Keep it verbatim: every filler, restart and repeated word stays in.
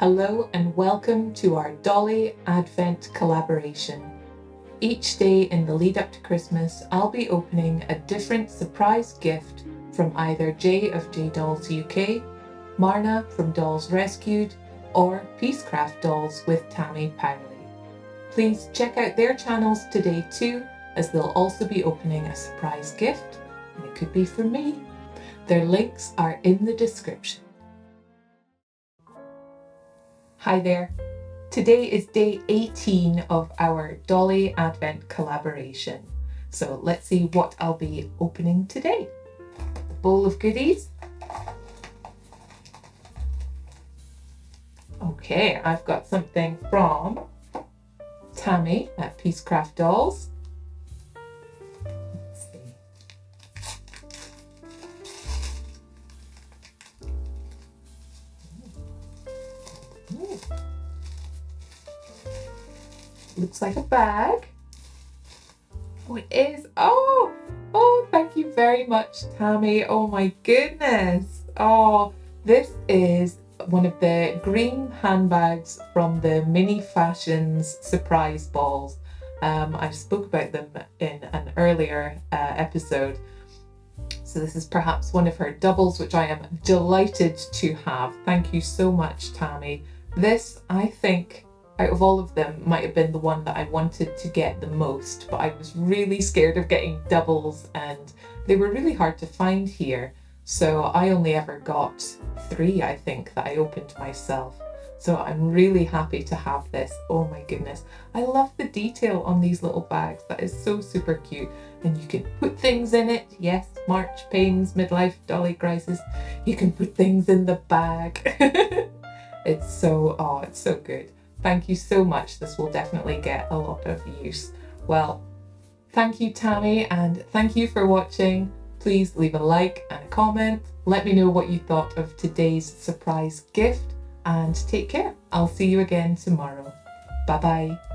Hello and welcome to our Dolly Advent collaboration. Each day in the lead up to Christmas, I'll be opening a different surprise gift from either Jay of JayDolls U K, Marna from Dolls Rescued, or Peacecraft Dolls with Tammy Powley. Please check out their channels today too, as they'll also be opening a surprise gift, and it could be for me. Their links are in the description. Hi there, today is day eighteen of our Dolly Advent collaboration. So let's see what I'll be opening today. A bowl of goodies. Okay, I've got something from Tammy at Peacecraft Dolls. Let's see. Ooh. Looks like a bag. Oh, it is. Oh, oh, thank you very much, Tammy. Oh my goodness. Oh, this is one of the green handbags from the Mini Fashions Surprise Balls. Um, I spoke about them in an earlier uh, episode. So this is perhaps one of her doubles, which I am delighted to have. Thank you so much, Tammy. This, I think, out of all of them, might have been the one that I wanted to get the most, but I was really scared of getting doubles and they were really hard to find here. So I only ever got three, I think, that I opened myself. So I'm really happy to have this. Oh my goodness. I love the detail on these little bags. That is so super cute. And you can put things in it. Yes, March Pains Midlife Dollycrisis. You can put things in the bag. It's so, oh, it's so good. Thank you so much. This will definitely get a lot of use. Well, thank you, Tammy, and thank you for watching. Please leave a like and a comment. Let me know what you thought of today's surprise gift and take care. I'll see you again tomorrow. Bye bye.